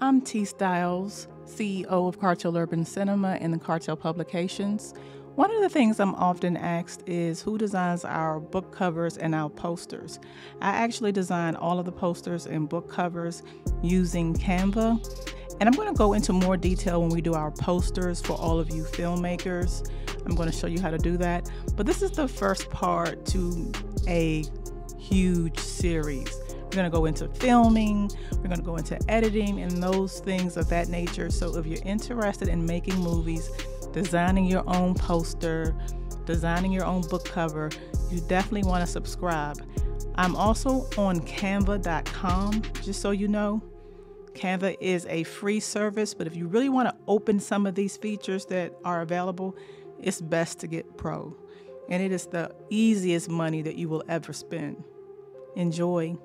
I'm T Styles, CEO of Cartel Urban Cinema and the Cartel Publications. One of the things I'm often asked is who designs our book covers and our posters. I actually design all of the posters and book covers using Canva. And I'm going to go into more detail when we do our posters for all of you filmmakers. I'm going to show you how to do that. But this is the first part to a huge series. We're going to go into filming, we're going to go into editing and those things of that nature. So if you're interested in making movies, designing your own poster, designing your own book cover, you definitely want to subscribe. I'm also on Canva.com, just so you know. Canva is a free service, but if you really want to open some of these features that are available, it's best to get Pro. And it is the easiest money that you will ever spend. Enjoy.